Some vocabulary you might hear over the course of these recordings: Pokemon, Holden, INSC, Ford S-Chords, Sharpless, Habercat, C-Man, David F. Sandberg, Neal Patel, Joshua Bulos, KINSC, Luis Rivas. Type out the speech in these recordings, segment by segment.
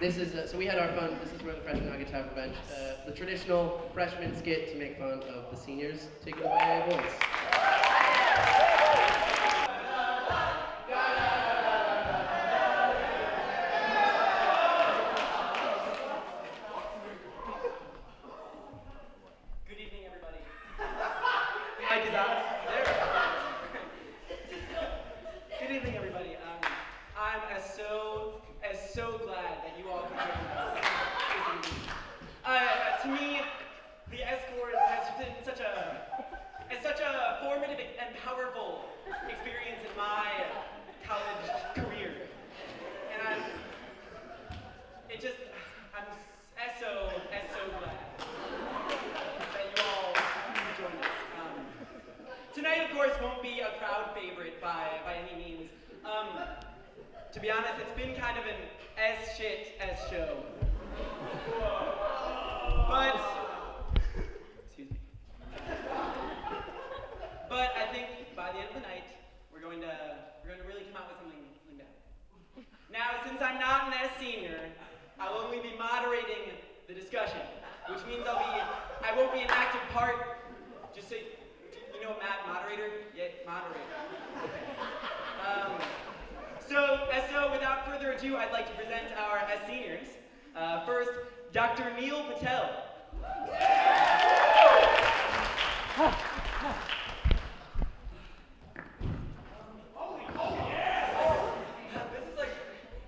This is, so we had our fun, this is where the freshmen all get to have revenge. The traditional freshman skit to make fun of the seniors. Take it away, boys. To be honest, it's been kind of an S-shit-S show. But I think by the end of the night, we're going to really come out with something bad. Now, since I'm not an S senior, I will only be moderating the discussion, which means I won't be an active part. Just so you know, Matt, moderator, yet moderator. So without further ado, I'd like to present our S-seniors. First, Dr. Neal Patel. This is like,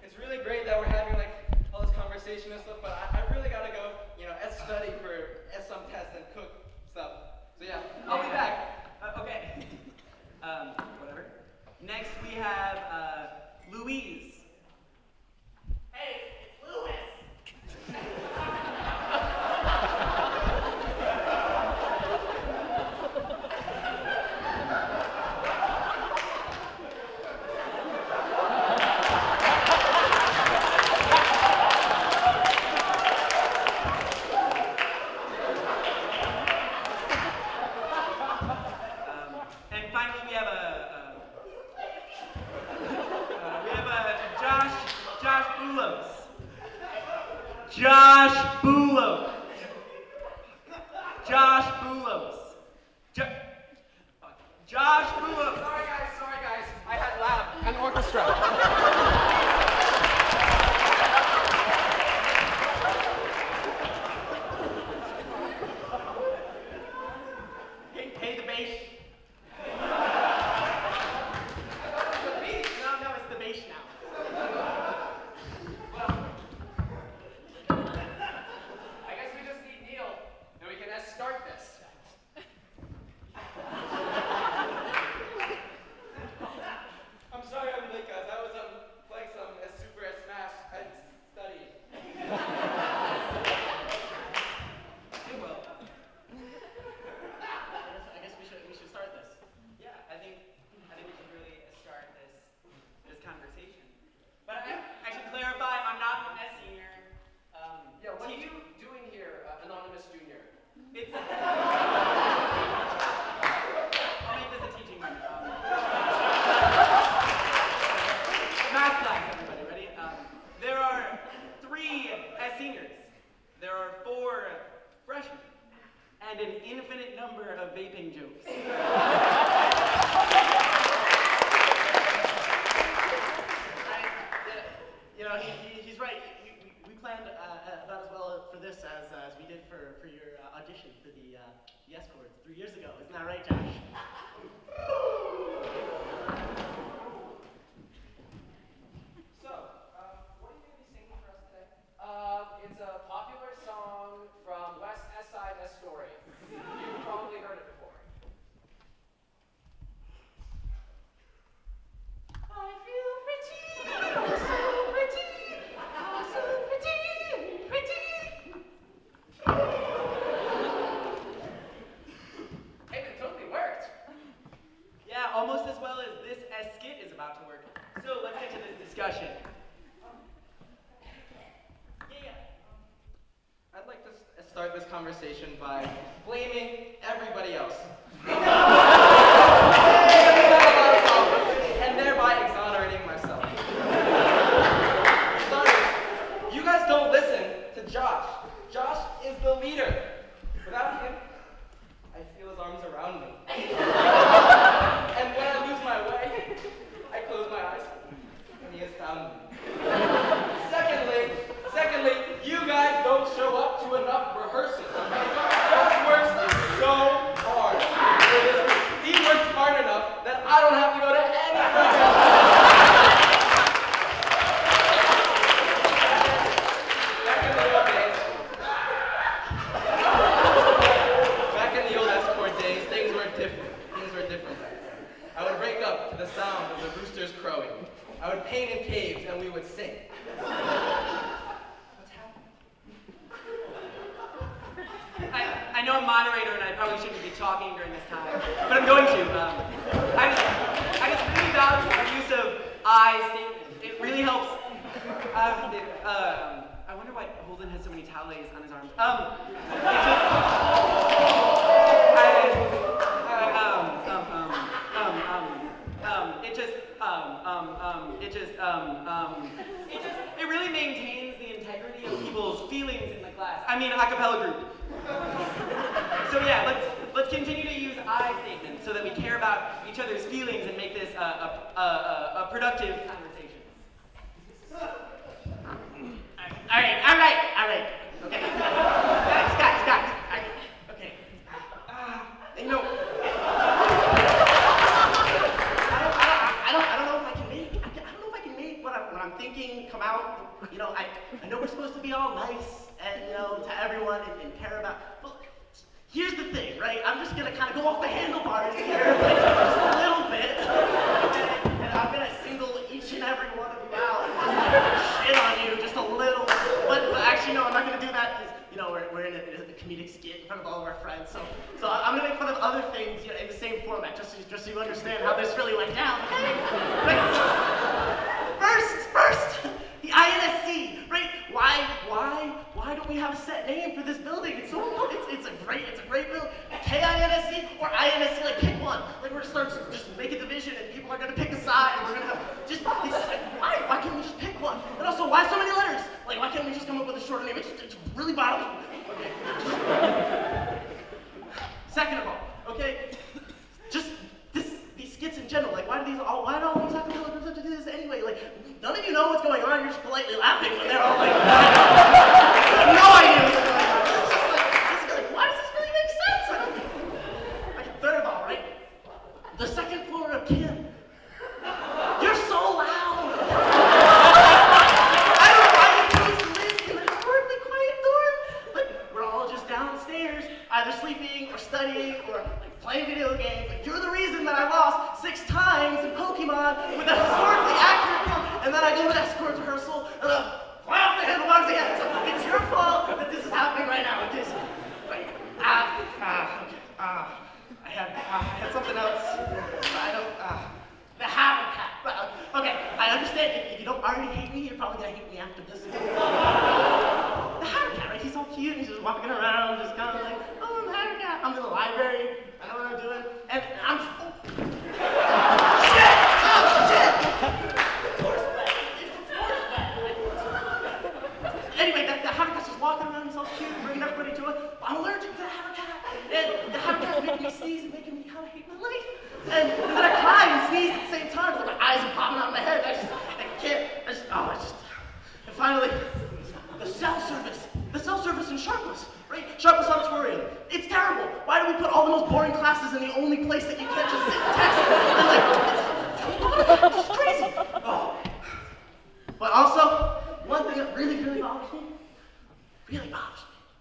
it's really great that we're having like all this conversation and stuff, but I really gotta go, you know, S-study for S-sum test and cook stuff. So yeah, I'll be back. Okay. Whatever. Next we have, Louise. Hey, it's Louis. And finally we have Josh Bulos. Sorry guys, I had lab and orchestra. Hey, the bass. Conversation by blaming everybody else. And thereby exonerating myself. Sorry, you guys don't listen to Josh. Josh is the leader. Without him, I feel his arms around me. And when I lose my way, I close my eyes, and he has found me. Secondly, you guys don't show up to enough rehearsals. Josh works so hard. He works hard enough that I don't have to go to anything else. I would paint in caves, and we would sing. What's happening? I know I'm moderator, and I probably shouldn't be talking during this time, but I'm going to. I just really value the use of I. It really helps. I wonder why Holden has so many tallies on his arms. It really maintains the integrity of people's feelings in the class. I mean, a cappella group. So yeah, let's continue to use I statements so that we care about each other's feelings and make this a productive conversation. All right. Okay. Guys. Okay. You know. Thinking come out, you know, I know we're supposed to be all nice and, you know, to everyone and care about, but here's the thing, right? I'm just gonna kind of go off the handlebars here, like, just a little bit, and I'm gonna single each and every one of you out and just like, shit on you just a little, but actually no, I'm not gonna do that because, you know, we're in a comedic skit in front of all of our friends, so I'm gonna make fun of other things, you know, in the same format, just so you understand how this really went down, okay? Right? First, the INSC, right? Why don't we have a set name for this building? It's so important. It's a great building. KINSC or INSC, like pick one. Like we're starting to just make a division and people are gonna pick a side and we're gonna have it's just like why can't we just pick one? And also why so many letters? Like why can't we just come up with a shorter name? It just really bothers me. Okay. Second of all, okay? Skits in general, like why do all these acapella groups have to do this anyway? Like none of you know what's going on, you're just politely laughing when they're all like, no idea what's going on. It's just like, why does this really make sense? I don't know. Like third of all, right? The second floor of Kim. You're so loud. I don't know why you chose to live in a horribly quiet dorm, but we're all just downstairs, either sleeping or studying or like playing video games. Like, you're the reason that I lost 6 times in Pokemon with a historically accurate count, and then I go to that S-Chords rehearsal and I fly off the handlebars again. So it's your fault that this is happening right now. It is. Right. Okay. I had something else. I don't. The Habercat. Okay. I understand. If you don't already hate me, you're probably gonna hate me after this. The Habercat, right? He's all cute. And he's just walking around, just kind of like, oh, I'm the Habercat. I'm in the library. I know what I'm doing, and I'm. Anyway, the Habercat's just walking around, he's all cute, bringing everybody to it. I'm allergic to the Habercat, and the Habercat's making me sneeze and making me kind of hate my life. And then I cry and sneeze at the same time, so my eyes are popping out of my head. And finally, the cell service in Sharpless, right? Sharpless auditorium. It's terrible. Why do we put all the most boring classes in the only place that you can't just sit and text? And like, it's crazy. Oh. But also, one thing that really bothers me,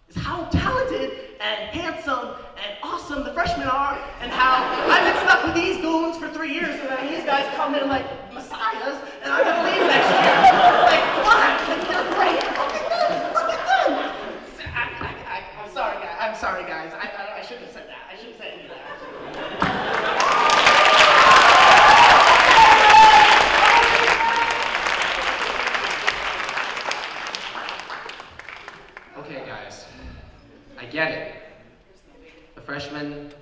is how talented and handsome and awesome the freshmen are, and how I've been stuck with these goons for 3 years, and then these guys come in like messiahs, and I'm gonna leave next year. Like, why? Like, they're great. Look at them. I'm sorry, guys. I shouldn't have said that. I shouldn't have said any of that. Get it. The freshmen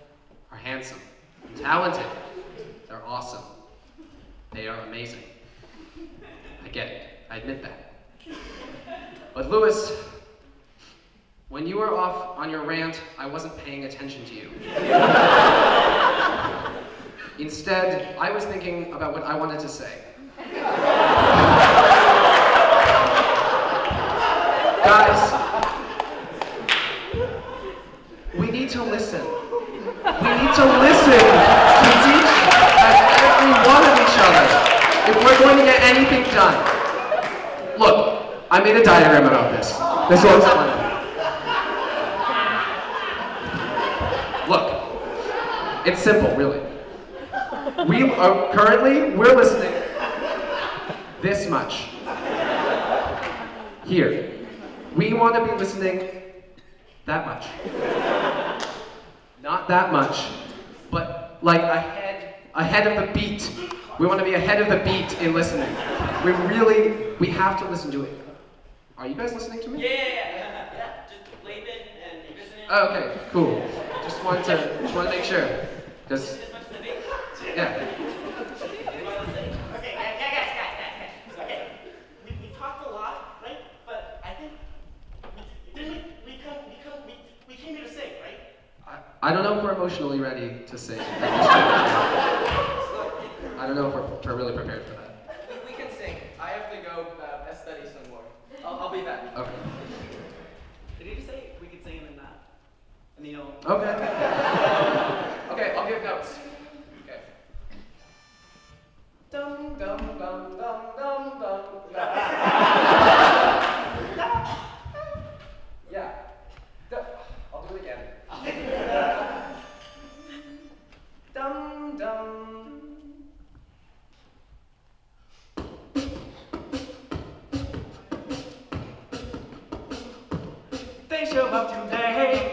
are handsome, talented, they're awesome, they are amazing. I get it. I admit that. But Lewis, when you were off on your rant, I wasn't paying attention to you. Instead, I was thinking about what I wanted to say. Guys, we need to listen. We need to listen to each and every one of each other if we're going to get anything done. Look, I made a diagram about this. This will explain it. Look, it's simple, really. We are currently, we're listening this much. Here. We want to be listening that much. Not that much, but like ahead of the beat. We want to be ahead of the beat in listening. We have to listen to it. Are you guys listening to me? Yeah. Just leave it and listen in. Oh, okay, cool. Just want to make sure. Just yeah. Okay, guys. Okay, we talked a lot, right? But I think we came here to sing, right? I don't know if we're emotionally ready to sing. I don't know if we're really prepared for that. We can sing. I have to go study some more. I'll be back. Okay. Did you just say we could sing and then not? Neal. Okay. Okay, I'll give notes. Okay. Dum dum dum dum dum dum. Yeah. I'll do it again. Dum dum. They show up too late.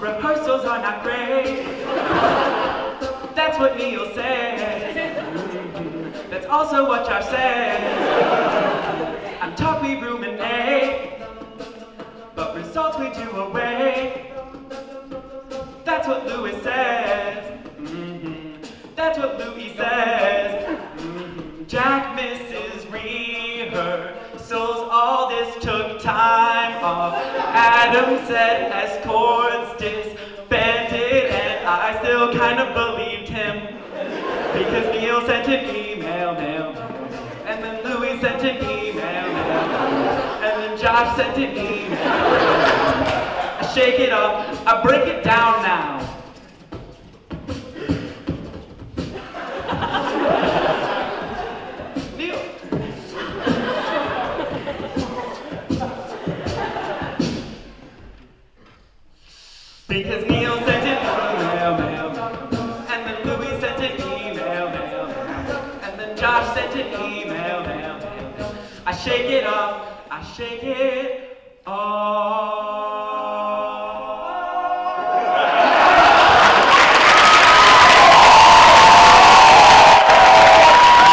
Rehearsals are not great. That's what Neal says. That's also what Josh says. I'm taught we ruminate, but results we do away. That's what Lewis says. That's what Louis says. Jack misses rehearsals. All this took time off. Adam said S-Chords disbanded, and I still kind of believed him because Neal sent an email, and then Louis sent an email, and then Josh sent an email. I shake it off. I break it down now. Because Neal sent an email, and then Louis sent an email, and then Josh sent an email. I shake it off. I shake it off.